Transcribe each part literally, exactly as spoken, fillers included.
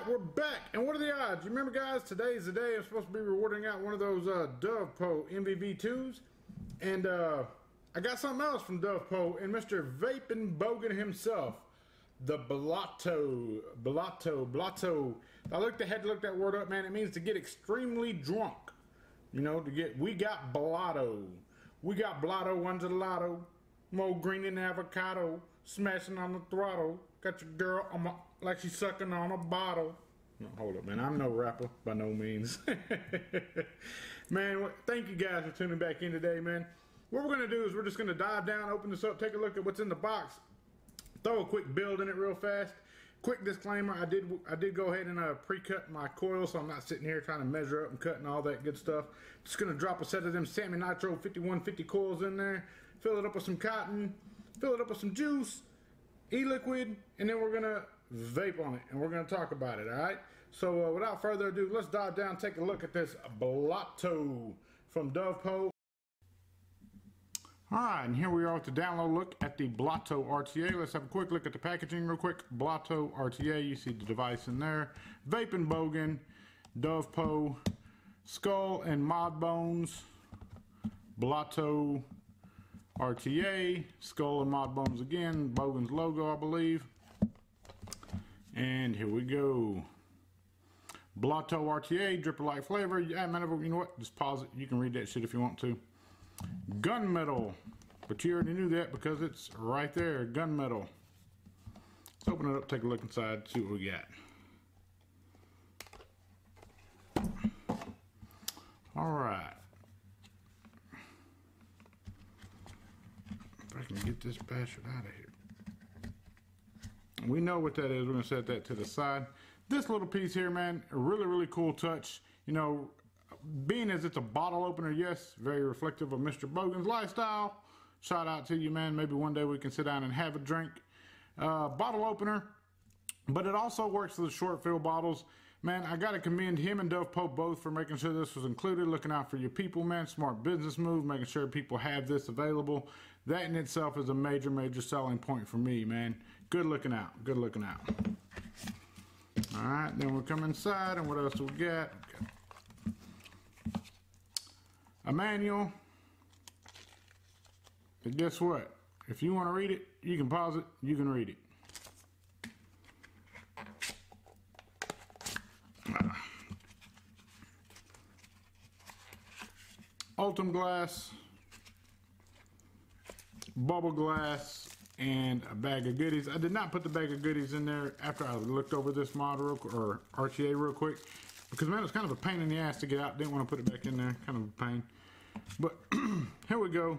right, we're back, and what are the odds? You remember, guys, today is the day I'm supposed to be rewarding out one of those uh, Dovpo M V V twos, and uh, I got something else from Dovpo and Mister Vaping Bogan himself, the Blotto, Blotto, Blotto. I looked ahead to look that word up, man. It means to get extremely drunk, you know, to get, we got Blotto, we got Blotto, one's a lotto, Mo green and avocado, smashing on the throttle. Got your girl on my, like she's sucking on a bottle. No, hold up, man. I'm no rapper by no means. Man, thank you guys for tuning back in today, man. What we're going to do is we're just going to dive down, open this up, take a look at what's in the box, throw a quick build in it real fast. Quick disclaimer, I did I did go ahead and uh, pre-cut my coil, so I'm not sitting here trying to measure up and cutting all that good stuff. Just going to drop a set of them Sammy Nitro fifty-one fifty coils in there, fill it up with some cotton, fill it up with some juice, e-liquid, and then we're going to vape on it, and we're going to talk about it, all right? So uh, without further ado, let's dive down and take a look at this Blotto from Dovpo. All right, and here we are with the download look at the Blotto R T A. Let's have a quick look at the packaging real quick. Blotto R T A, you see the device in there. Vaping Bogan, Dovpo, Skull and Mod Bones, Blotto R T A, Skull and Mod Bones again, Bogan's logo, I believe. And here we go. Blotto R T A, dripper like flavor. Yeah, man, you know what? Just pause it. You can read that shit if you want to. Gunmetal, but you already knew that because it's right there. Gunmetal. Let's open it up, take a look inside, see what we got. All right. If I can get this bastard out of here. We know what that is. We're gonna set that to the side. This little piece here, man, a really, really cool touch. You know, being as it's a bottle opener, yes, very reflective of Mister Bogan's lifestyle. Shout out to you, man. Maybe one day we can sit down and have a drink. Uh, bottle opener, but it also works for the short fill bottles. Man, I got to commend him and Dovpo both for making sure this was included, looking out for your people, man. Smart business move, making sure people have this available. That in itself is a major, major selling point for me, man. Good looking out. Good looking out. All right, then we'll come inside, and what else do we got? Okay. A manual, but guess what? If you want to read it, you can pause it, you can read it. Ulton glass, bubble glass, and a bag of goodies. I did not put the bag of goodies in there after I looked over this mod real, or R T A real quick. Because, man, it's kind of a pain in the ass to get out. Didn't want to put it back in there. Kind of a pain. But here we go.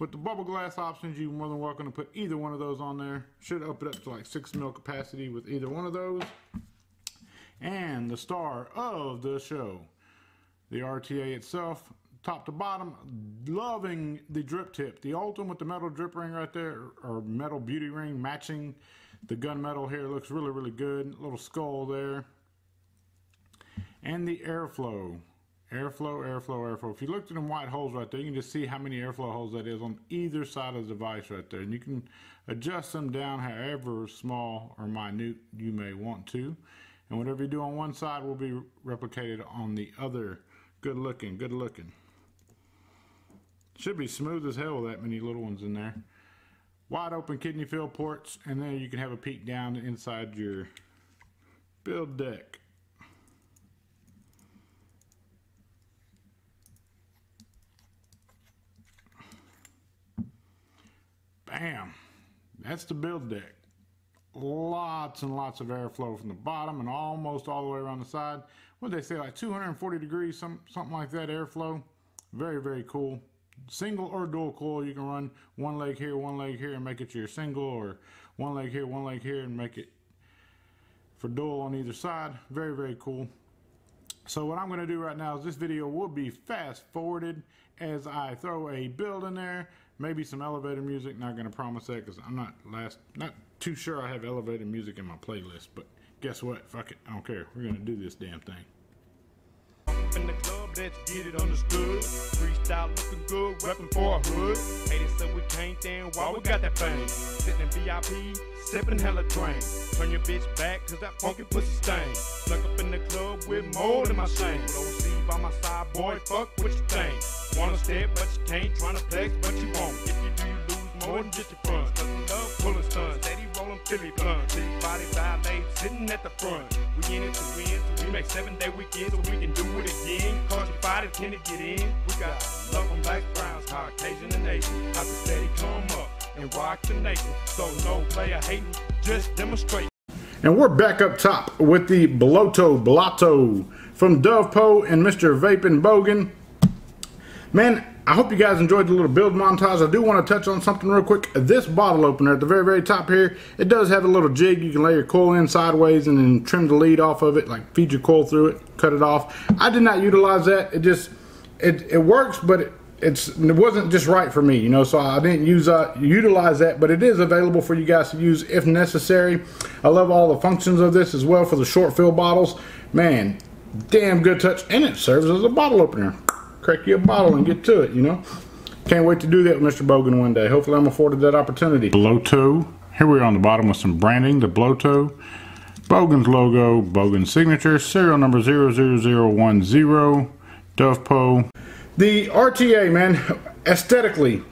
With the bubble glass options, you're more than welcome to put either one of those on there. Should up it up to like six mil capacity with either one of those. And the star of the show, the R T A itself, top to bottom, loving the drip tip. The Ulton with the metal drip ring right there, or metal beauty ring, matching the gunmetal here. Looks really, really good. Little skull there. And the airflow, airflow, airflow, airflow. If you looked at them white holes right there, you can just see how many airflow holes that is on either side of the device right there. And you can adjust them down however small or minute you may want to. And whatever you do on one side will be replicated on the other. Good looking, good looking. Should be smooth as hell with that many little ones in there. Wide open kidney fill ports, and then you can have a peek down inside your build deck. Bam, that's the build deck. Lots and lots of airflow from the bottom and almost all the way around the side. What did they say, like two hundred forty degrees, some, something like that airflow. Very, very cool. Single or dual coil, you can run one leg here, one leg here, and make it your single, or one leg here, one leg here, and make it for dual on either side. Very, very cool. So what I'm going to do right now is this video will be fast forwarded as I throw a build in there, maybe some elevator music. Not going to promise that because I'm not last, not too sure I have elevator music in my playlist. But guess what? Fuck it, I don't care. We're going to do this damn thing. In the club. let's get it understood. Freestyle looking good, reppin' for a hood. Hated so we can't stand while we got that bang. Sitting in V I P, sippin' hella drain. Turn your bitch back, cause that funky pussy stain. Stuck up in the club with mold in my shame. O C by my side, boy, fuck what you think. Wanna step, but you can't. Tryna flex, but you won't. If you do, you lose more than just your funds. Cause we love pullin' stunts, steady rollin' Philly blunts. Big body violate, sitting at the front. We in it to win, so we make seven day weekends so we can do it again. Cause you fighters can to get in. We got love on black, browns, Caucasian and Asian. I can steady come up and rock the nation. So no player hating, just demonstrate. And we're back up top with the Blotto Blotto from Dovpo and Mister Vaping Bogan. Man, I hope you guys enjoyed the little build montage. I do want to touch on something real quick. This bottle opener at the very, very top here, it does have a little jig. You can lay your coil in sideways and then trim the lead off of it, like feed your coil through it, cut it off. I did not utilize that. It just, it, it works, but it, it's, it wasn't just right for me, you know, so I didn't use uh, utilize that, but it is available for you guys to use if necessary. I love all the functions of this as well for the short fill bottles. Man, damn good touch, and it serves as a bottle opener. Crack you a bottle and get to it, you know. Can't wait to do that with Mister Bogan one day. Hopefully I'm afforded that opportunity. Blotto. Here we are on the bottom with some branding. The Blotto. Bogan's logo. Bogan's signature. Serial number zero zero zero one zero. Dovpo. The R T A, man. Aesthetically,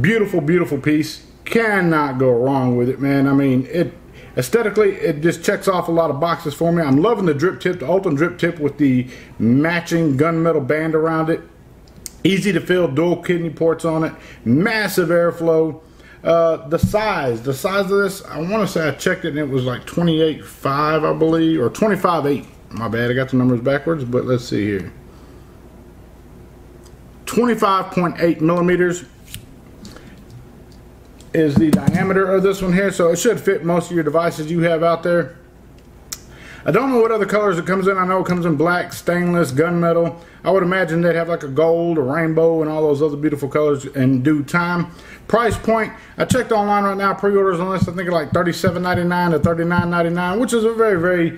beautiful, beautiful piece. Cannot go wrong with it, man. I mean, it aesthetically, it just checks off a lot of boxes for me. I'm loving the drip tip, the Ulton drip tip with the matching gunmetal band around it. Easy to fill, dual kidney ports on it. Massive airflow. Uh, the size, the size of this, I want to say I checked it and it was like twenty-eight point five, I believe, or twenty-five point eight. My bad, I got the numbers backwards, but let's see here. twenty-five point eight millimeters. Is the diameter of this one here, so it should fit most of your devices you have out there. I don't know what other colors it comes in. I know it comes in black, stainless, gunmetal. I would imagine they'd have like a gold, a rainbow, and all those other beautiful colors in due time. Price point, I checked online right now, pre-orders on this I think are like thirty-seven ninety-nine to thirty-nine ninety-nine, which is a very, very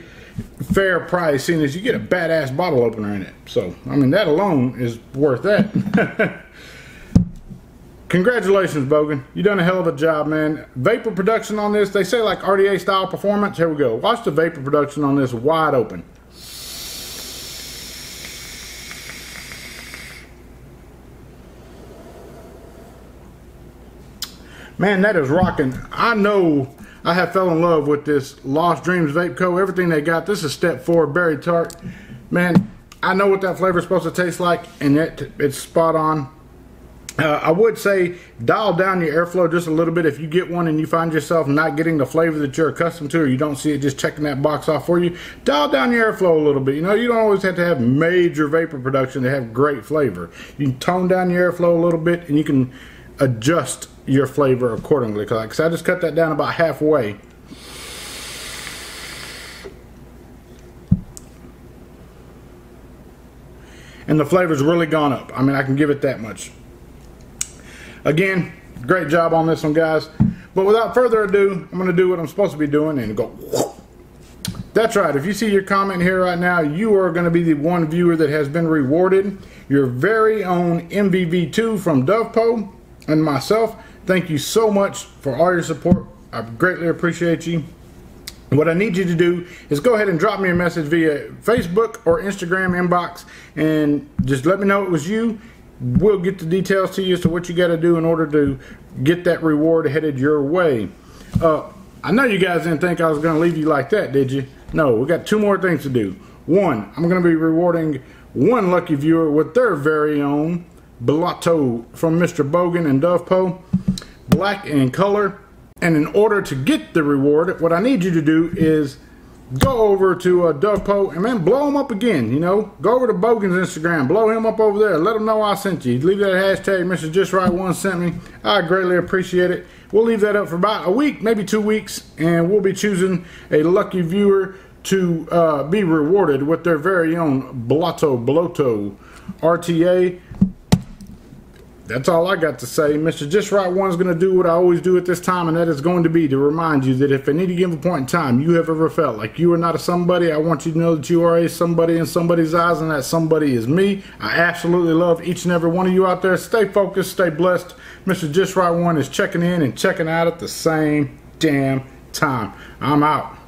fair price, seeing as you get a badass bottle opener in it. So, I mean, that alone is worth that. Congratulations, Bogan. You done a hell of a job, man. Vapor production on this, they say like R D A style performance. Here we go. Watch the vapor production on this wide open. Man, that is rocking. I know I have fell in love with this Lost Dreams Vape Co. Everything they got. This is step four, berry tart. Man, I know what that flavor is supposed to taste like, and it, it's spot on. Uh, I would say dial down your airflow just a little bit if you get one and you find yourself not getting the flavor that you're accustomed to, or you don't see it just checking that box off for you. Dial down your airflow a little bit. You know, you don't always have to have major vapor production to have great flavor. You can tone down your airflow a little bit and you can adjust your flavor accordingly. Because I just cut that down about halfway. And the flavor's really gone up. I mean, I can give it that much. Again, great job on this one, guys. But without further ado, I'm going to do what I'm supposed to be doing and go. Whoop. That's right. If you see your comment here right now, you are going to be the one viewer that has been rewarded. Your very own M V V two from Dovpo and myself. Thank you so much for all your support. I greatly appreciate you. What I need you to do is go ahead and drop me a message via Facebook or Instagram inbox and just let me know it was you. We'll get the details to you as to what you got to do in order to get that reward headed your way. Uh, I know you guys didn't think I was going to leave you like that, did you? No, we got two more things to do. One, I'm going to be rewarding one lucky viewer with their very own Blotto from Mister Bogan and Dovpo, black in color. And in order to get the reward, what I need you to do is go over to uh, Dovpo and, man, blow him up again, you know. Go over to Bogan's Instagram. Blow him up over there. Let him know I sent you. Leave that hashtag Mister Just Right One sent me. I greatly appreciate it. We'll leave that up for about a week, maybe two weeks, and we'll be choosing a lucky viewer to uh, be rewarded with their very own Blotto Blotto R T A. that's all I got to say. Mister Just Right One is going to do what I always do at this time, and that is going to be to remind you that if at any given point in time you have ever felt like you are not a somebody, I want you to know that you are a somebody in somebody's eyes, and that somebody is me. I absolutely love each and every one of you out there. Stay focused, stay blessed. Mister Just Right One is checking in and checking out at the same damn time. I'm out.